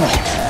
Come on.